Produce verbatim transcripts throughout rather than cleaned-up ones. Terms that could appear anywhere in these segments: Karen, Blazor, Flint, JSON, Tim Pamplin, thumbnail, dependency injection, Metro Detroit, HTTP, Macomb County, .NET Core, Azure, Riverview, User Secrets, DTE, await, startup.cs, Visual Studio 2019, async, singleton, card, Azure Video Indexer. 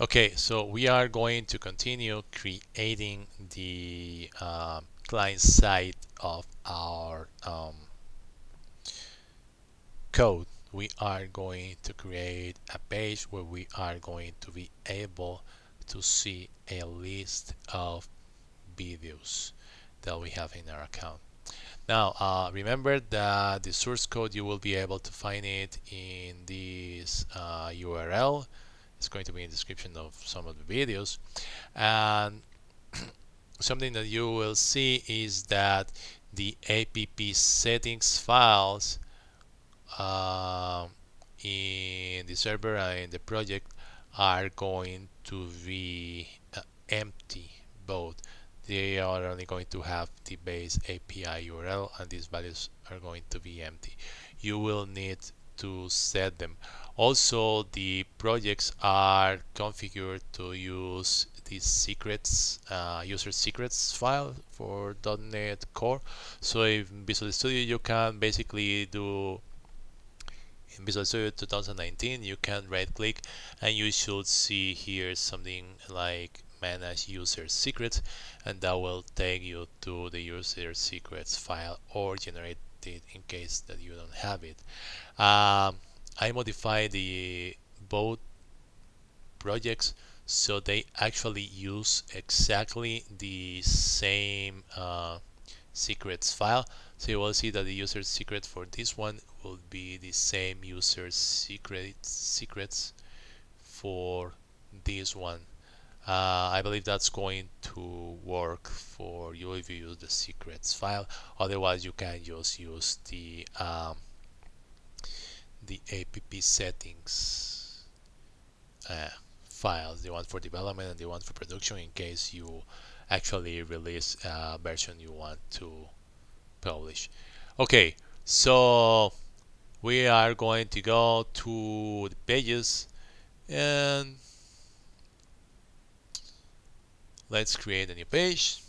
Okay, so we are going to continue creating the uh, client side of our um, code. We are going to create a page where we are going to be able to see a list of videos that we have in our account. Now, uh, remember that the source code, you will be able to find it in this uh, U R L. It's going to be in the description of some of the videos. And something that you will see is that the app settings files uh, in the server and in the project are going to be uh, empty both. They are only going to have the base A P I U R L, and these values are going to be empty. You will need to set them. Also, the projects are configured to use the secrets, uh, user secrets file for dot NET Core. So in Visual Studio, you can basically do, in Visual Studio twenty nineteen, you can right click and you should see here something like manage user secrets, and that will take you to the user secrets file or generate it in case that you don't have it. um, I modify the both projects so they actually use exactly the same uh, secrets file, so you will see that the user secret for this one will be the same user secret secrets for this one. Uh, I believe that's going to work for you if you use the secrets file. Otherwise, you can just use the um, the app settings uh, files, the one for development and the one for production, in case you actually release a version you want to publish. Okay, so we are going to go to the pages and let's create a new page.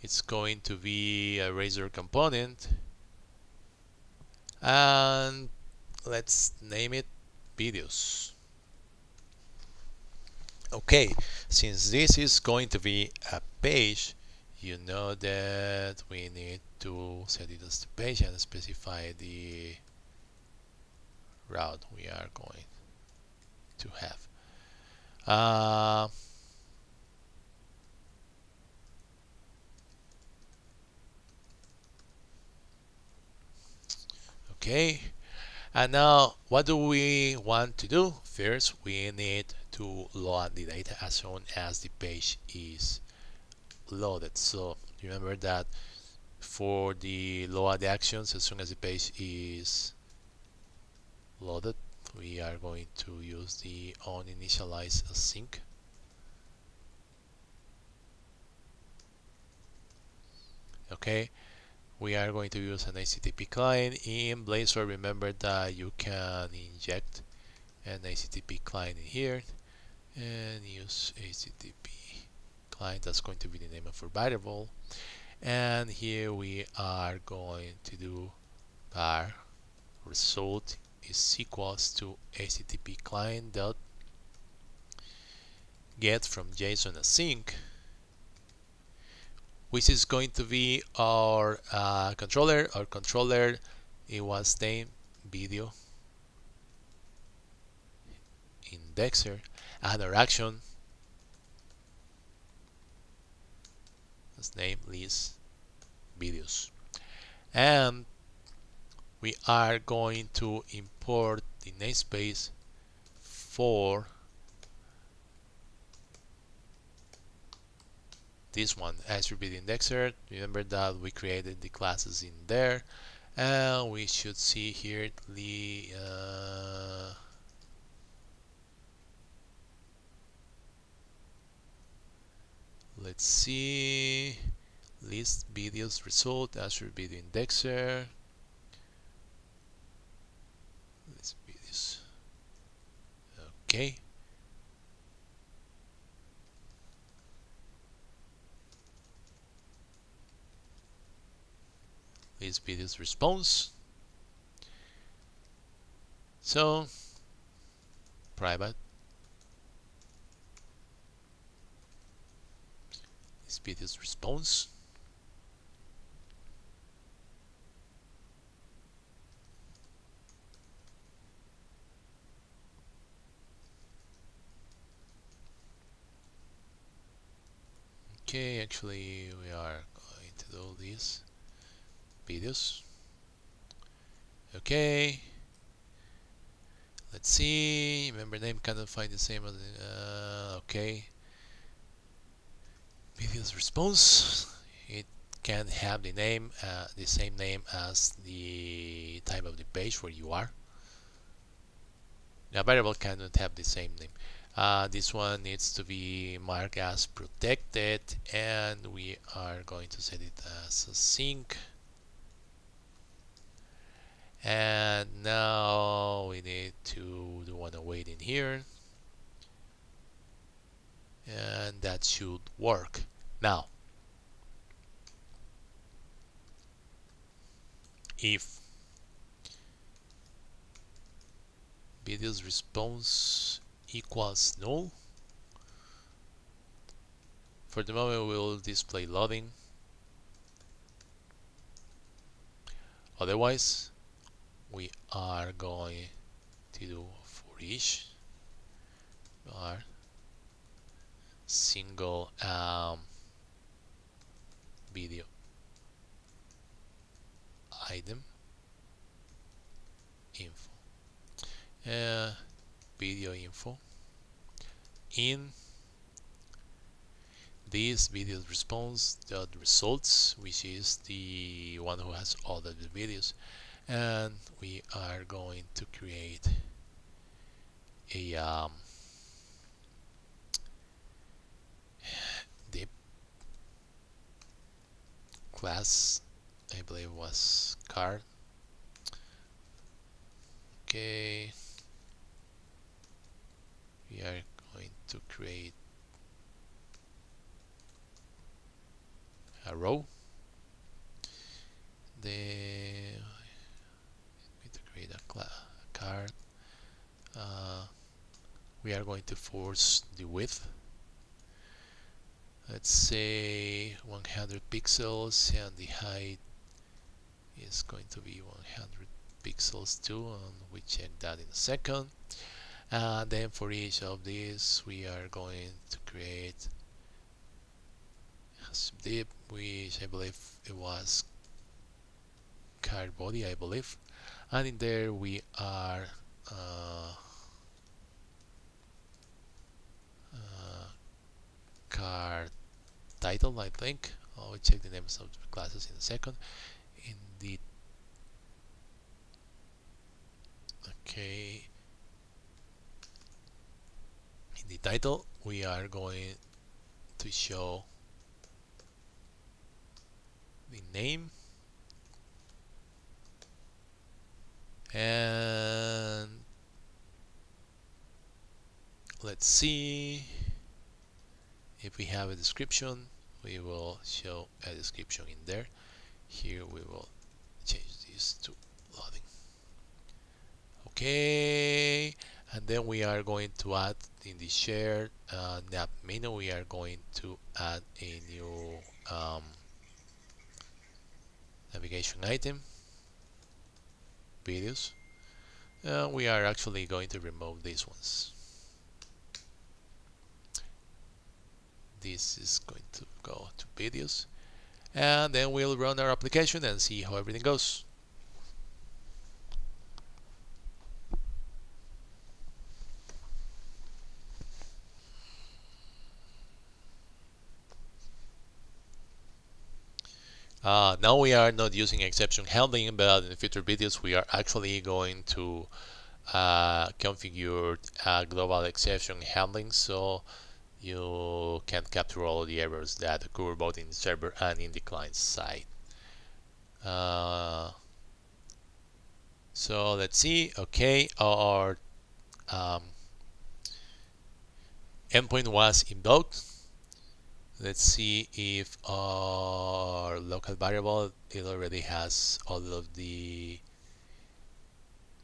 It's going to be a Razor component, and let's name it videos. Okay, since this is going to be a page, you know that we need to set it as the page and specify the route we are going to have. Uh, Okay, and now what do we want to do? First, we need to load the data as soon as the page is loaded. So remember that for the load actions, as soon as the page is loaded, we are going to use the uninitialized async. Okay. We are going to use an H T T P client in Blazor. Remember that you can inject an H T T P client in here and use H T T P client. That's going to be the name of our variable. And here we are going to do var result is equals to H T T P client dot get from JSON async, which is going to be our uh, controller. Our controller, it was named Video Indexer, and our action is named list videos. And we are going to import the namespace for this one, Azure Video Indexer. Remember that we created the classes in there, and we should see here the uh, let's see, list videos result Azure Video Indexer. Let's be this. Okay. This video's response. So private speed is response. Okay, actually we are going to do these videos. Okay, let's see. Member name cannot find the same as uh, okay. Video's response, it can have the name, uh, the same name as the type of the page where you are. The variable cannot have the same name. Uh, this one needs to be marked as protected, and we are going to set it as async. And now we need to do an await in here, and that should work. Now if video's response equals null, for the moment we will display loading, otherwise we are going to do for each or single um, video item info uh, video info in this video response dot results, which is the one who has all the videos, and we are going to create a um, class, I believe was card. Okay, we are going to create a row. The I'm going to create a, a card. Uh, we are going to force the width. Let's say one hundred pixels, and the height is going to be one hundred pixels too, and we check that in a second. And then for each of these we are going to create a subdiv, which I believe it was card body, I believe, and in there we are uh, uh, card title, I think. I'll check the names of the classes in a second. In the okay, in the title we are going to show the name, and let's see if we have a description. We will show a description in there. Here we will change this to loading. Okay, and then we are going to add in the shared uh, nav menu, we are going to add a new um, navigation item, videos, and we are actually going to remove these ones. This is going to go to videos, and then we'll run our application and see how everything goes. Uh, now we are not using exception handling, but in future videos we are actually going to uh, configure uh, global exception handling, so you can capture all the errors that occur both in the server and in the client side. Uh, so let's see. Okay, our um, endpoint was invoked. Let's see if our local variable, it already has all of the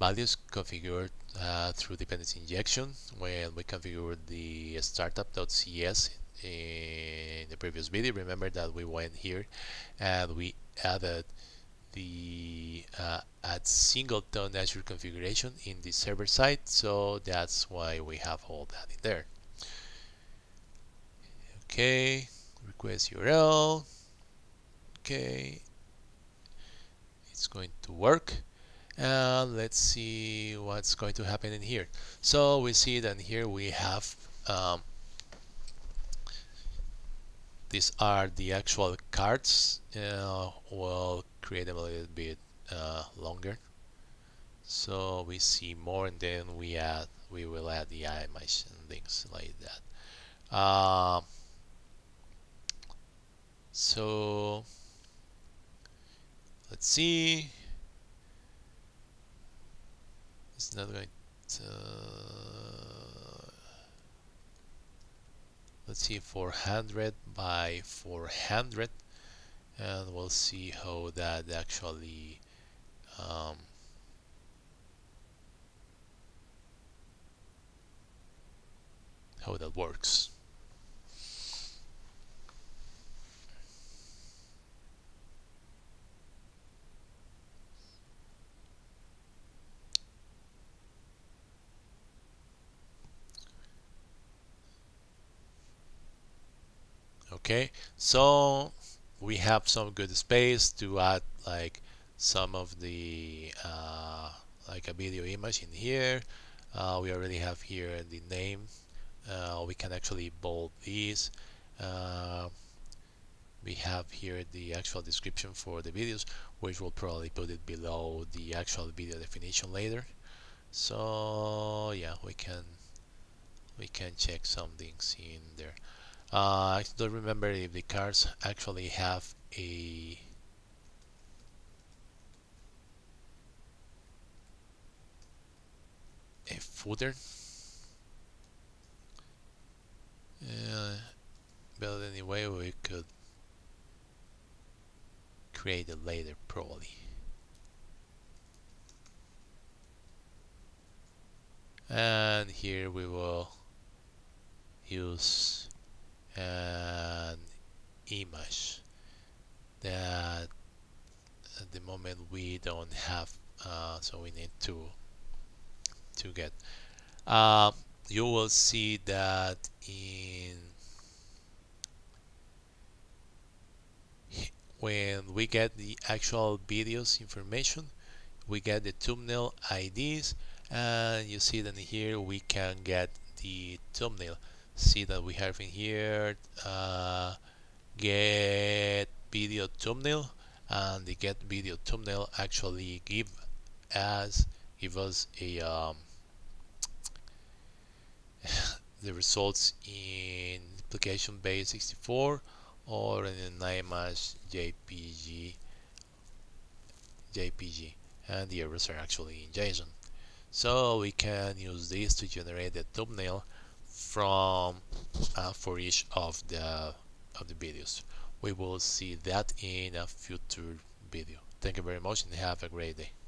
values configured uh, through dependency injection. When we configured the startup dot C S in the previous video. Remember that we went here and we added the uh, at singleton Azure configuration in the server side, so that's why we have all that in there. Okay, request U R L. Okay, it's going to work. And uh, let's see what's going to happen in here. So we see that here we have um, these are the actual cards. Uh, we'll create them a little bit uh, longer, so we see more, and then we add we will add the image and things like that. Uh, so let's see. It's not going to. Let's see, four hundred by four hundred, and we'll see how that actually um, how that works. Okay, so we have some good space to add like some of the uh, like a video image in here. Uh, we already have here the name. Uh, we can actually bold these. Uh, we have here the actual description for the videos, which will probably put it below the actual video definition later. So yeah, we can we can check some things in there. Uh, I don't remember if the cards actually have a a footer, uh, but anyway, we could create it later probably. And here we will use an image that at the moment we don't have, uh, so we need to to get. Uh, you will see that in when we get the actual videos information, we get the thumbnail I Ds, and you see that here we can get the thumbnail. See that we have in here uh, get video thumbnail, and the get video thumbnail actually give us give us a um, the results in application base sixty-four or in an image J P G, and the errors are actually in JSON. So we can use this to generate the thumbnail from uh, for each of the of the videos. We will see that in a future video. Thank you very much and have a great day.